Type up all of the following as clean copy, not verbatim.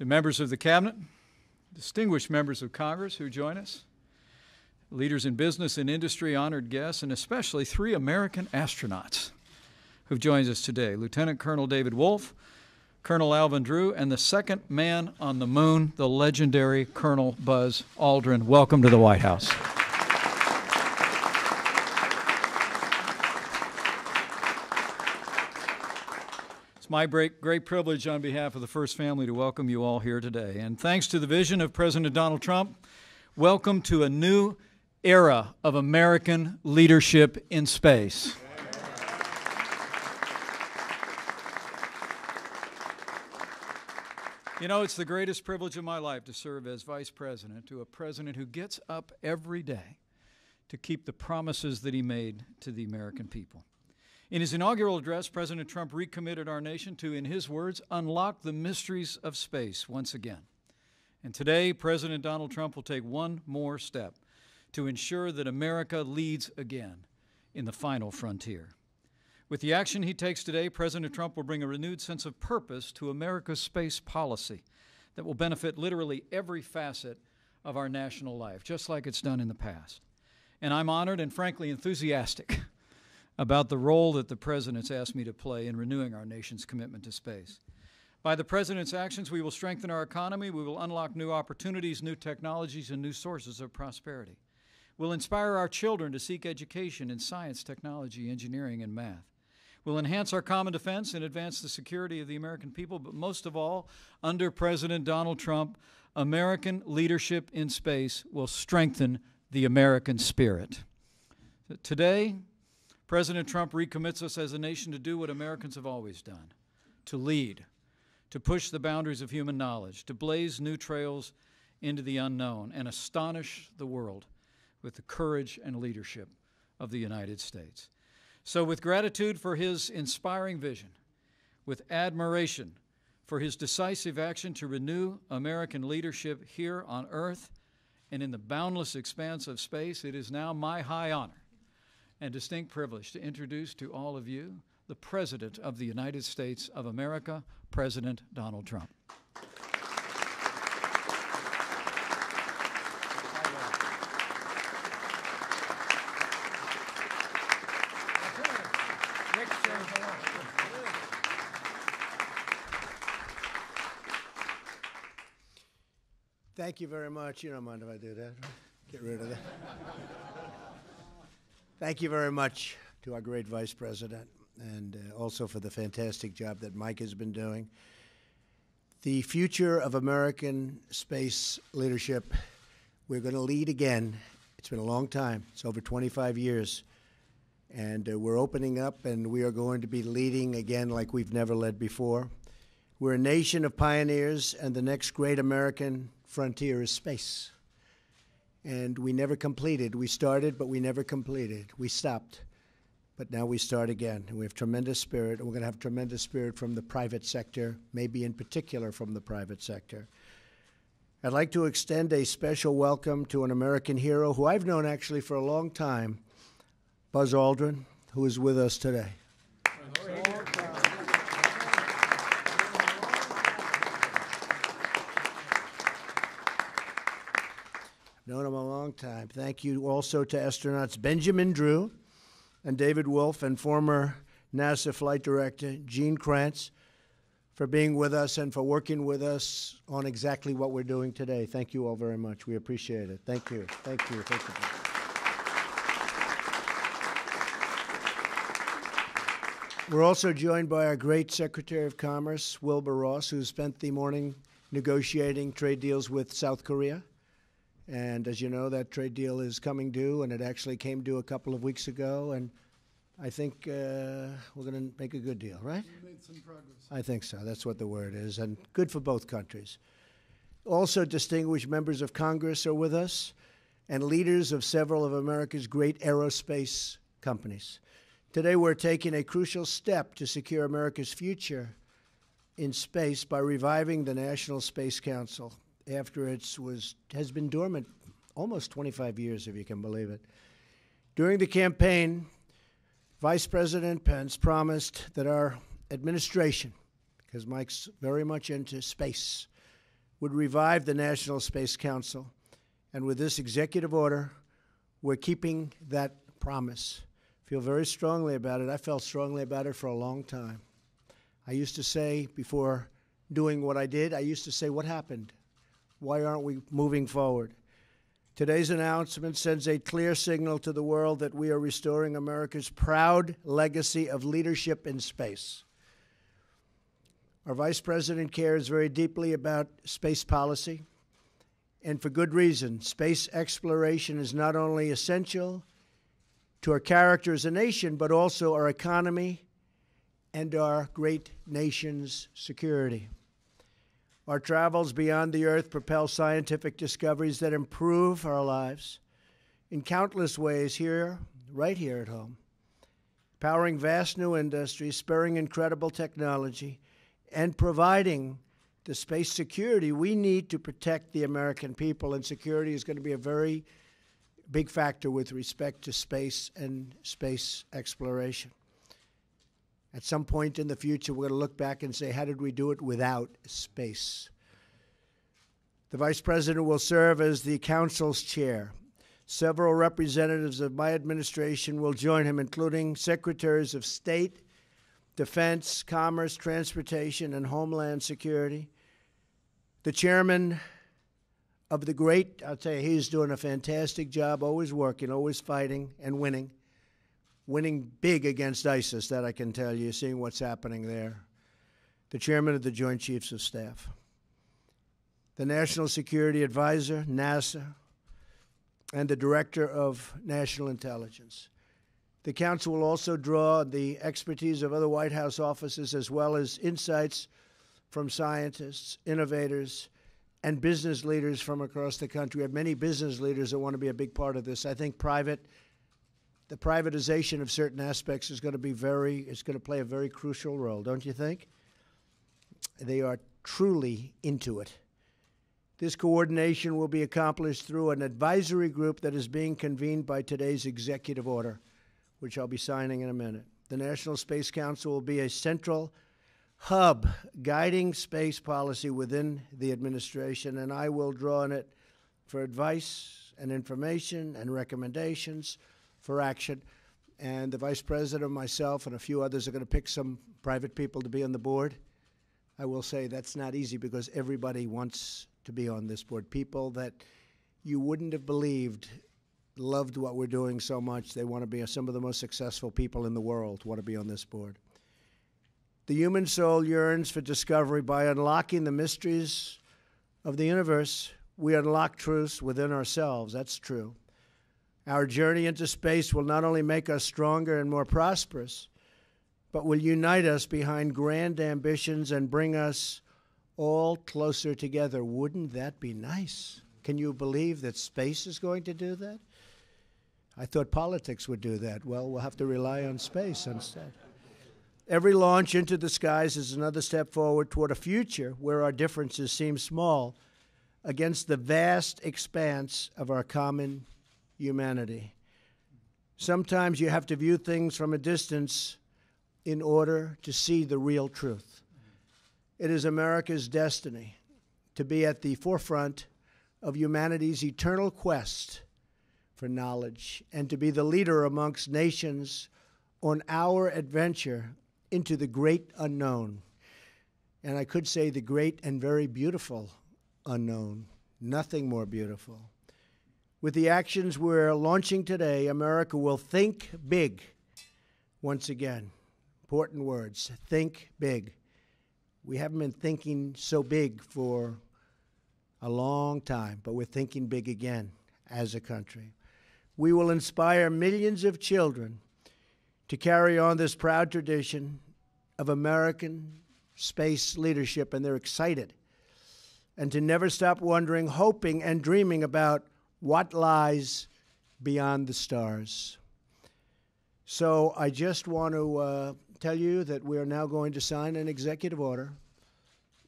to members of the Cabinet, distinguished members of Congress who join us, leaders in business and industry, honored guests, and especially three American astronauts who joins us today, Lieutenant Colonel David Wolf, Colonel Alvin Drew, and the second man on the moon, the legendary Colonel Buzz Aldrin. Welcome to the White House. It's my great privilege on behalf of the First Family to welcome you all here today. And thanks to the vision of President Donald Trump, welcome to a new era of American leadership in space. You know, it's the greatest privilege of my life to serve as vice president to a president who gets up every day to keep the promises that he made to the American people. In his inaugural address, President Trump recommitted our nation to, in his words, unlock the mysteries of space once again. And today, President Donald Trump will take one more step to ensure that America leads again in the final frontier. With the action he takes today, President Trump will bring a renewed sense of purpose to America's space policy that will benefit literally every facet of our national life, just like it's done in the past. And I'm honored and frankly enthusiastic about the role that the President's asked me to play in renewing our nation's commitment to space. By the President's actions, we will strengthen our economy, we will unlock new opportunities, new technologies, and new sources of prosperity. We'll inspire our children to seek education in science, technology, engineering, and math. We'll enhance our common defense and advance the security of the American people, but most of all, under President Donald Trump, American leadership in space will strengthen the American spirit. Today, President Trump recommits us as a nation to do what Americans have always done, to lead, to push the boundaries of human knowledge, to blaze new trails into the unknown, and astonish the world with the courage and leadership of the United States. So with gratitude for his inspiring vision, with admiration for his decisive action to renew American leadership here on Earth and in the boundless expanse of space, it is now my high honor and distinct privilege to introduce to all of you the President of the United States of America, President Donald Trump. Thank you very much. You don't mind if I do that? Get rid of that. Thank you very much to our great Vice President and also for the fantastic job that Mike has been doing. The future of American space leadership, we're going to lead again. It's been a long time. It's over 25 years. And we're opening up, and we are going to be leading again like we've never led before. We're a nation of pioneers, and the next great American frontier is space. And we never completed. We started, but we never completed. We stopped, but now we start again. And we have tremendous spirit, and we're going to have tremendous spirit from the private sector, maybe in particular from the private sector. I'd like to extend a special welcome to an American hero who I've known actually for a long time, Buzz Aldrin, who is with us today. Known him a long time. Thank you also to astronauts Benjamin Drew and David Wolf and former NASA Flight Director Gene Kranz for being with us and for working with us on exactly what we're doing today. Thank you all very much. We appreciate it. Thank you. Thank you. Thank you. We're also joined by our great Secretary of Commerce, Wilbur Ross, who spent the morning negotiating trade deals with South Korea. And as you know, that trade deal is coming due, and it actually came due a couple of weeks ago. And I think we're going to make a good deal, right? We made some progress. I think so. That's what the word is, and good for both countries. Also, distinguished members of Congress are with us, and leaders of several of America's great aerospace companies. Today, we're taking a crucial step to secure America's future in space by reviving the National Space Council, after it has been dormant almost 25 years, if you can believe it. During the campaign, Vice President Pence promised that our administration, because Mike's very much into space, would revive the National Space Council. And with this executive order, we're keeping that promise. I feel very strongly about it. I felt strongly about it for a long time. I used to say, before doing what I did, I used to say, what happened? Why aren't we moving forward? Today's announcement sends a clear signal to the world that we are restoring America's proud legacy of leadership in space. Our Vice President cares very deeply about space policy, and for good reason. Space exploration is not only essential to our character as a nation, but also our economy and our great nation's security. Our travels beyond the Earth propel scientific discoveries that improve our lives in countless ways here, right here at home, powering vast new industries, spurring incredible technology, and providing the space security we need to protect the American people. And security is going to be a very big factor with respect to space and space exploration. At some point in the future, we're going to look back and say, how did we do it without space? The Vice President will serve as the Council's chair. Several representatives of my administration will join him, including Secretaries of State, Defense, Commerce, Transportation, and Homeland Security. The chairman of the great, I'll tell you, he's doing a fantastic job, always working, always fighting and winning. Winning big against ISIS, that I can tell you, seeing what's happening there. The chairman of the Joint Chiefs of Staff. The National Security Advisor, NASA, and the Director of National Intelligence. The Council will also draw on the expertise of other White House offices, as well as insights from scientists, innovators, and business leaders from across the country. We have many business leaders that want to be a big part of this. I think the privatization of certain aspects is going to be it's going to play a very crucial role, don't you think? They are truly into it. This coordination will be accomplished through an advisory group that is being convened by today's executive order, which I'll be signing in a minute. The National Space Council will be a central hub guiding space policy within the administration, and I will draw on it for advice and information and recommendations for action, and the Vice President, myself, and a few others are going to pick some private people to be on the board. I will say that's not easy because everybody wants to be on this board. People that you wouldn't have believed loved what we're doing so much. They want to be some of the most successful people in the world want to be on this board. The human soul yearns for discovery. By unlocking the mysteries of the universe, we unlock truths within ourselves. That's true. Our journey into space will not only make us stronger and more prosperous, but will unite us behind grand ambitions and bring us all closer together. Wouldn't that be nice? Can you believe that space is going to do that? I thought politics would do that. Well, we'll have to rely on space instead. Every launch into the skies is another step forward toward a future where our differences seem small against the vast expanse of our common humanity. Sometimes you have to view things from a distance in order to see the real truth. It is America's destiny to be at the forefront of humanity's eternal quest for knowledge and to be the leader amongst nations on our adventure into the great unknown. And I could say the great and very beautiful unknown. Nothing more beautiful. With the actions we're launching today, America will think big. Once again, important words, think big. We haven't been thinking so big for a long time, but we're thinking big again as a country. We will inspire millions of children to carry on this proud tradition of American space leadership, and they're excited, and to never stop wondering, hoping, and dreaming about what lies beyond the stars. So I just want to tell you that we are now going to sign an executive order,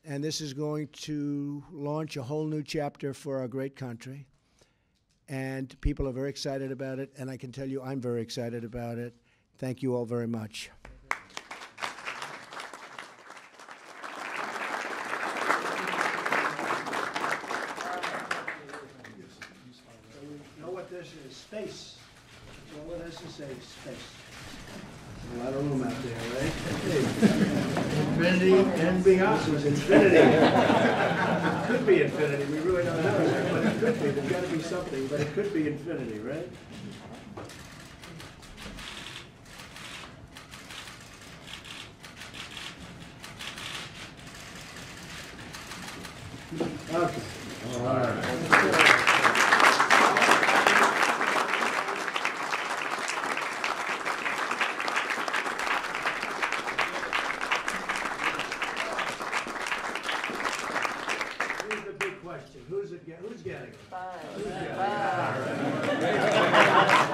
and this is going to launch a whole new chapter for our great country. And people are very excited about it, and I can tell you I'm very excited about it. Thank you all very much. answer is space. That's all it has to say is space. A lot of room out there, right? Infinity and beyond. This was infinity. It could be infinity. We really don't know, but it could be. There's got to be something, but it could be infinity, right? Okay. All right. Here's the big question. Who's getting it? Who's getting it? Five.